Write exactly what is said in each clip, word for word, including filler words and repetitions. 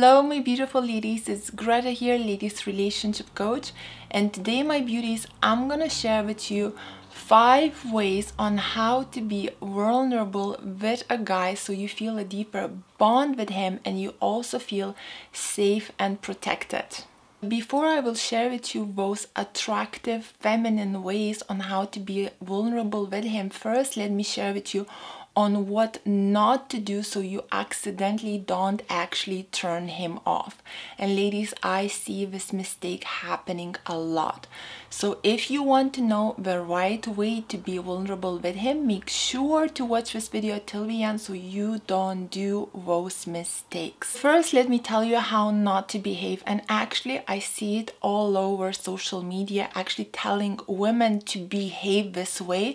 Hello my beautiful ladies, it's Greta here, Ladies Relationship Coach, and today my beauties, I'm gonna share with you five ways on how to be vulnerable with a guy so you feel a deeper bond with him and you also feel safe and protected. Before I will share with you both attractive feminine ways on how to be vulnerable with him, first let me share with you on what not to do so you accidentally don't actually turn him off. And ladies, I see this mistake happening a lot. So if you want to know the right way to be vulnerable with him, make sure to watch this video till the end so you don't do those mistakes. First, let me tell you how not to behave. And actually, I see it all over social media, actually telling women to behave this way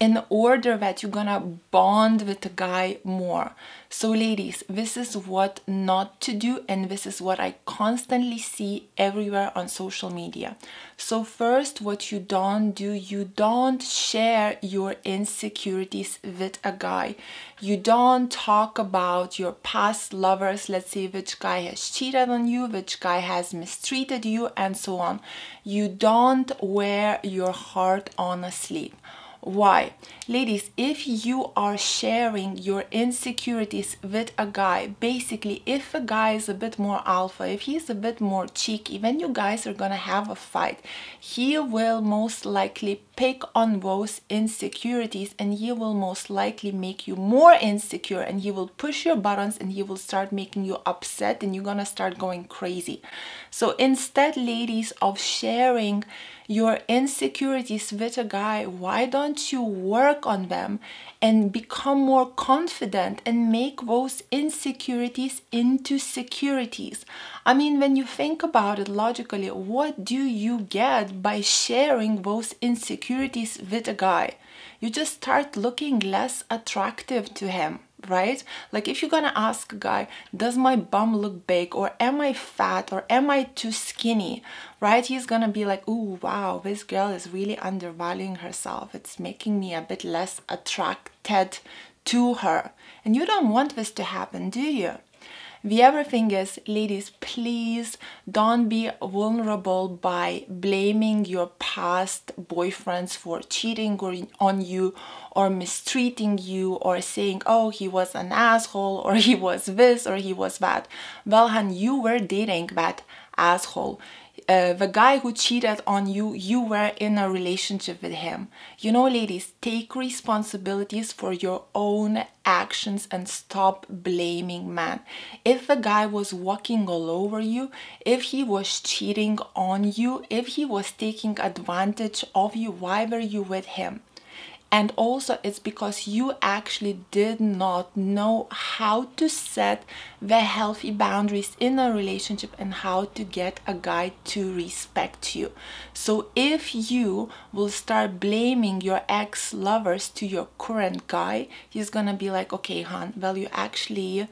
in order that you're gonna bond with the guy more. So ladies, this is what not to do, and this is what I constantly see everywhere on social media. So first, what you don't do, you don't share your insecurities with a guy. You don't talk about your past lovers, let's say which guy has cheated on you, which guy has mistreated you, and so on. You don't wear your heart on a sleeve. Why? Ladies, if you are sharing your insecurities with a guy, basically if a guy is a bit more alpha, if he's a bit more cheeky, when you guys are gonna have a fight, he will most likely pick on those insecurities and he will most likely make you more insecure and he will push your buttons and he will start making you upset and you're gonna start going crazy. So instead, ladies, of sharing your insecurities with a guy, why don't you work on them and become more confident and make those insecurities into securities? I mean, when you think about it logically, what do you get by sharing those insecurities with a guy? You just start looking less attractive to him, right? Like if you're gonna ask a guy, does my bum look big, or am I fat, or am I too skinny, right? He's gonna be like, oh wow, this girl is really undervaluing herself. It's making me a bit less attracted to her. And you don't want this to happen, do you? The other thing is, ladies, please don't be vulnerable by blaming your past boyfriends for cheating on you or mistreating you or saying, oh, he was an asshole, or he was this, or he was that. Well, hun, you were dating that asshole. Uh, the guy who cheated on you, you were in a relationship with him. You know, ladies, take responsibilities for your own actions and stop blaming men. If the guy was walking all over you, if he was cheating on you, if he was taking advantage of you, why were you with him? And also, it's because you actually did not know how to set the healthy boundaries in a relationship and how to get a guy to respect you. So if you will start blaming your ex-lovers to your current guy, he's gonna be like, okay, hon, well, you actually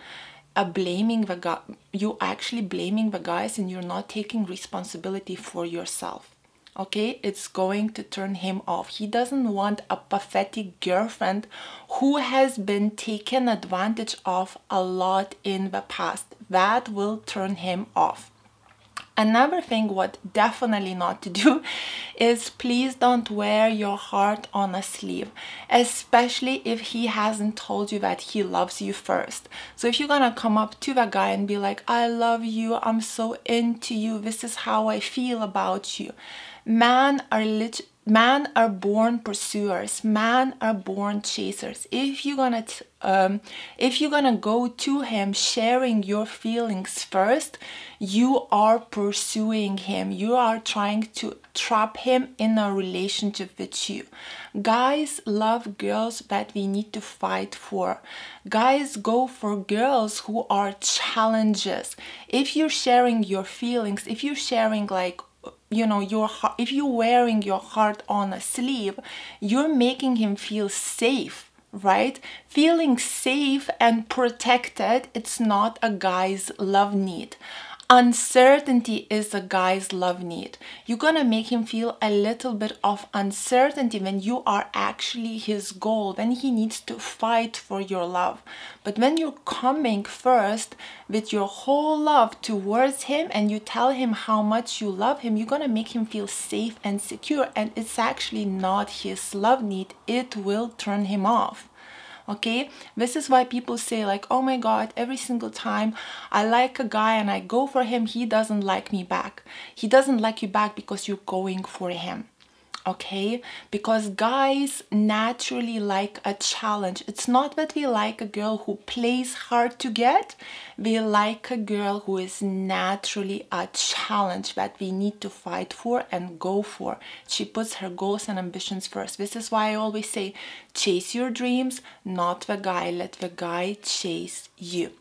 are blaming the guy, you actually blaming the guys, and you're not taking responsibility for yourself. Okay, it's going to turn him off. He doesn't want a pathetic girlfriend who has been taken advantage of a lot in the past. That will turn him off. Another thing what definitely not to do is, please don't wear your heart on a sleeve, especially if he hasn't told you that he loves you first. So if you're gonna come up to that guy and be like, I love you, I'm so into you, this is how I feel about you. Men are lit men are born pursuers, men are born chasers. If you're gonna t um, if you're gonna go to him sharing your feelings first, you are pursuing him. You are trying to trap him in a relationship with you. Guys love girls that we need to fight for. Guys go for girls who are challenges. If you're sharing your feelings, if you're sharing like you know, your heart, if you're wearing your heart on a sleeve, you're making him feel safe, right? Feeling safe and protected, it's not a guy's love need. Uncertainty is a guy's love need. You're gonna make him feel a little bit of uncertainty when you are actually his goal, when he needs to fight for your love. But when you're coming first with your whole love towards him and you tell him how much you love him, you're gonna make him feel safe and secure, and it's actually not his love need. It will turn him off. Okay, this is why people say like, oh my god, every single time I like a guy and I go for him, he doesn't like me back. He doesn't like you back because you're going for him. Okay, because guys naturally like a challenge. It's not that we like a girl who plays hard to get. We like a girl who is naturally a challenge that we need to fight for and go for. She puts her goals and ambitions first. This is why I always say, chase your dreams, not the guy. Let the guy chase you.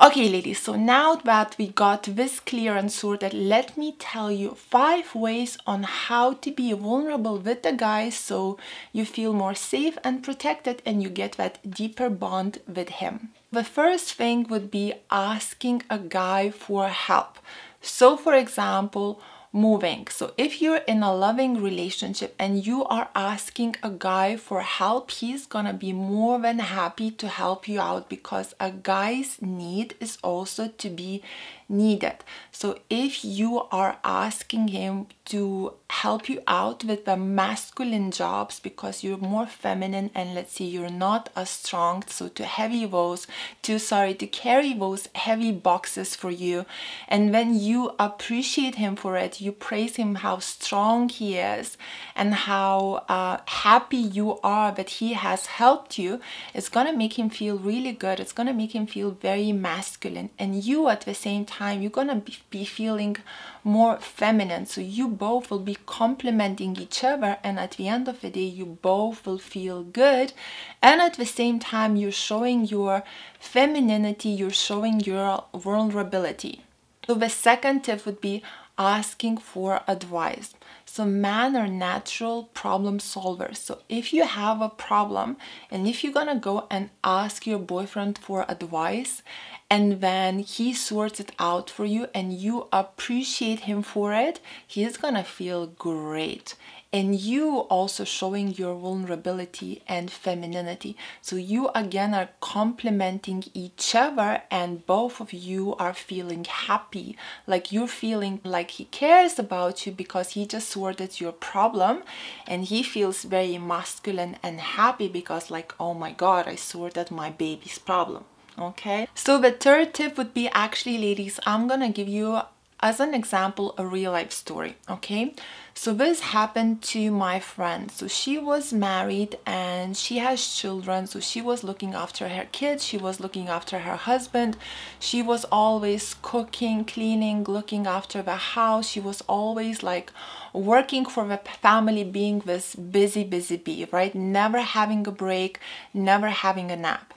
Okay, ladies, so now that we got this clear and sorted, let me tell you five ways on how to be vulnerable with the guy so you feel more safe and protected and you get that deeper bond with him. The first thing would be asking a guy for help. So for example, moving. So if you're in a loving relationship and you are asking a guy for help, he's gonna be more than happy to help you out because a guy's need is also to be needed. So if you are asking him to help you out with the masculine jobs because you're more feminine and let's say you're not as strong, so to heavy those, to sorry, to carry those heavy boxes for you, and when you appreciate him for it, you praise him how strong he is and how uh, happy you are that he has helped you, it's gonna make him feel really good. It's gonna make him feel very masculine, and you at the same time you're gonna be feeling more feminine. So you both will be complementing each other, and at the end of the day you both will feel good, and at the same time you're showing your femininity, you're showing your vulnerability. So the second tip would be asking for advice. So men are natural problem solvers. So if you have a problem and if you're gonna go and ask your boyfriend for advice and then he sorts it out for you and you appreciate him for it, he's gonna feel great. And you also showing your vulnerability and femininity. So you again are complementing each other and both of you are feeling happy. Like you're feeling like he cares about you because he just sorted your problem, and he feels very masculine and happy because like, oh my god, I sorted my baby's problem. Okay? So the third tip would be, actually ladies, I'm gonna give you as an example a real life story. Okay, so this happened to my friend. So she was married and she has children, so she was looking after her kids, she was looking after her husband, she was always cooking, cleaning, looking after the house, she was always like working for the family, being this busy busy bee, right? Never having a break, never having a nap.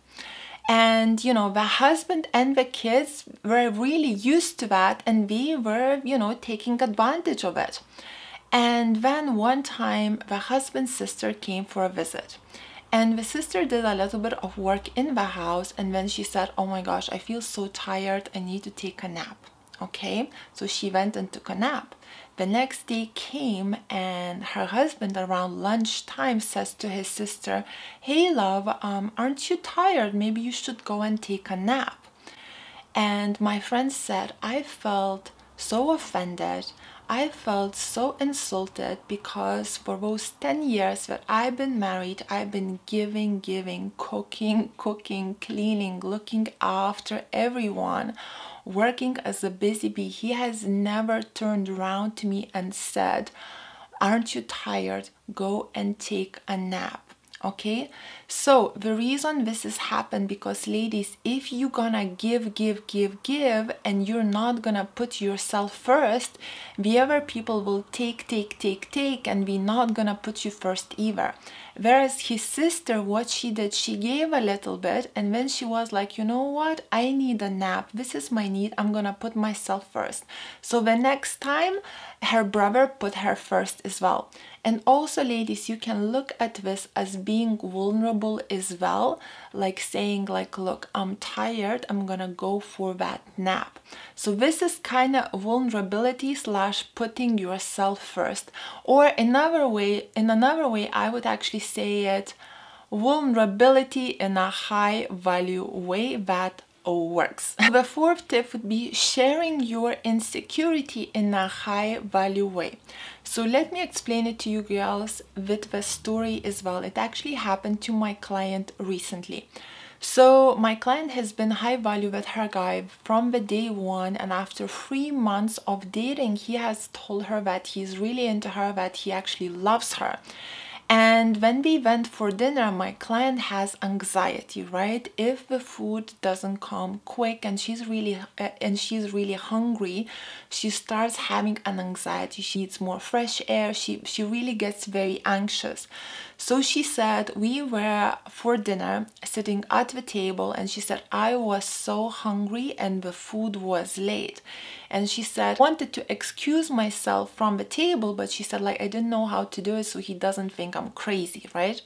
And you know, the husband and the kids were really used to that, and we were, you know, taking advantage of it. And then one time the husband's sister came for a visit, and the sister did a little bit of work in the house, and then she said, oh my gosh, I feel so tired, I need to take a nap. Okay, so she went and took a nap. The next day came, and her husband around lunchtime says to his sister, hey love, um, aren't you tired? Maybe you should go and take a nap. And my friend said, I felt so offended. I felt so insulted because for those ten years that I've been married, I've been giving, giving, cooking, cooking, cleaning, looking after everyone, working as a busy bee. He has never turned around to me and said, aren't you tired? Go and take a nap. Okay, so the reason this has happened, because ladies, if you're gonna give, give, give, give, and you're not gonna put yourself first, the other people will take, take, take, take, and we're not gonna put you first either. Whereas his sister, what she did, she gave a little bit, and when she was like, you know what, I need a nap, this is my need, I'm gonna put myself first. So the next time, her brother put her first as well. And also, ladies, you can look at this as being vulnerable as well, like saying like, look, I'm tired, I'm gonna go for that nap. So this is kind of vulnerability slash putting yourself first. Or another way, in another way, I would actually say it, vulnerability in a high value way that works. The fourth tip would be sharing your insecurity in a high value way. So let me explain it to you girls with the story as well. It actually happened to my client recently. So my client has been high value with her guy from the day one, and after three months of dating, he has told her that he's really into her, that he actually loves her. And when we went for dinner, my client has anxiety, right? If the food doesn't come quick and she's really uh, and she's really hungry, she starts having an anxiety. She needs more fresh air. She, she really gets very anxious. So she said, we were for dinner sitting at the table, and she said, I was so hungry and the food was late. And she said, I wanted to excuse myself from the table, but she said, like, I didn't know how to do it so he doesn't think I'm crazy, right?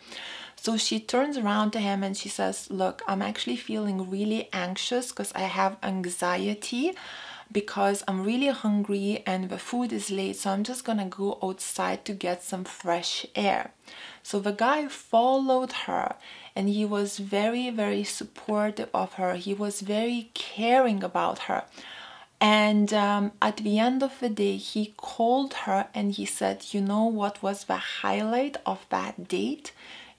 So she turns around to him and she says, look, I'm actually feeling really anxious because I have anxiety because I'm really hungry and the food is late, so I'm just gonna go outside to get some fresh air. So the guy followed her, and he was very, very supportive of her. He was very caring about her. And um, at the end of the day, he called her and he said, you know what was the highlight of that date?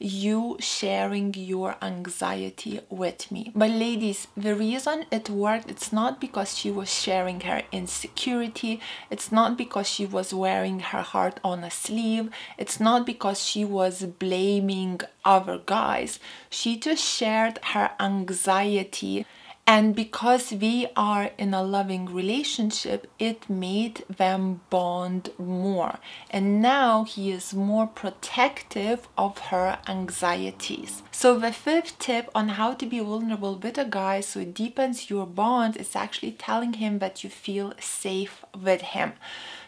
You sharing your anxiety with me. But ladies, the reason it worked, it's not because she was sharing her insecurity, it's not because she was wearing her heart on a sleeve, it's not because she was blaming other guys. She just shared her anxiety. And because we are in a loving relationship, it made them bond more. And now he is more protective of her anxieties. So the fifth tip on how to be vulnerable with a guy so it deepens your bond is actually telling him that you feel safe with him.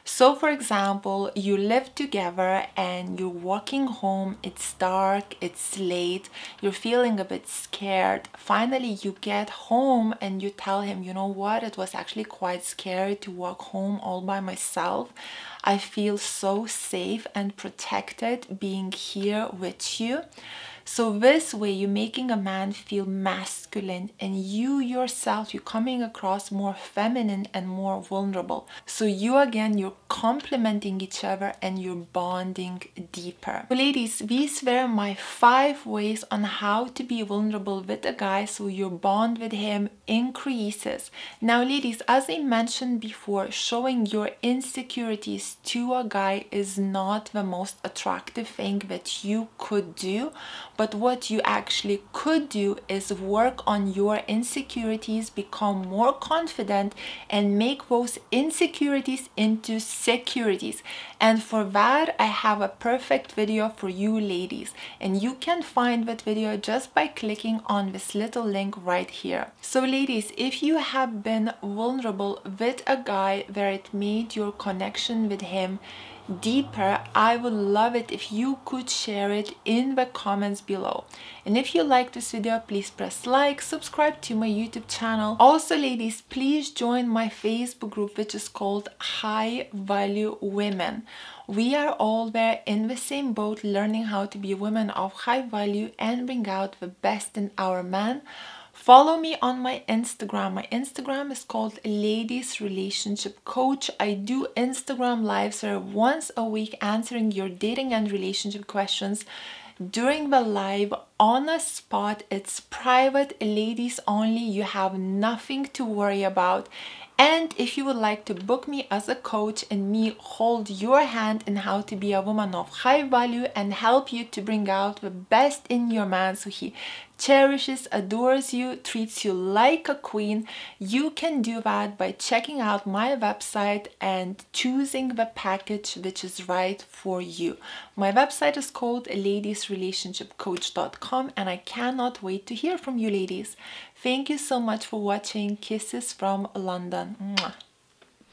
So for example, you live together and you're walking home, it's dark, it's late, you're feeling a bit scared. Finally, you get home and you tell him, you know what, it was actually quite scary to walk home all by myself. I feel so safe and protected being here with you. So this way you're making a man feel masculine, and you yourself, you're coming across more feminine and more vulnerable. So you again, you're complementing each other and you're bonding deeper. So ladies, these were my five ways on how to be vulnerable with a guy so your bond with him increases. Now ladies, as I mentioned before, showing your insecurities to a guy is not the most attractive thing that you could do. But what you actually could do is work on your insecurities, become more confident, and make those insecurities into securities. And for that, I have a perfect video for you ladies. And you can find that video just by clicking on this little link right here. So ladies, if you have been vulnerable with a guy where it made your connection with him deeper, I would love it if you could share it in the comments below. And if you like this video, please press like, subscribe to my YouTube channel. Also ladies, please join my Facebook group, which is called High Value Women. We are all there in the same boat, learning how to be women of high value and bring out the best in our men. Follow me on my Instagram. My Instagram is called Ladies Relationship Coach. I do Instagram lives where once a week answering your dating and relationship questions during the live on a spot. It's private, ladies only. You have nothing to worry about. And if you would like to book me as a coach and me hold your hand in how to be a woman of high value and help you to bring out the best in your man so he cherishes, adores you, treats you like a queen, you can do that by checking out my website and choosing the package which is right for you. My website is called ladies relationship coach dot com, and I cannot wait to hear from you ladies. Thank you so much for watching. Kisses from London. Mwah.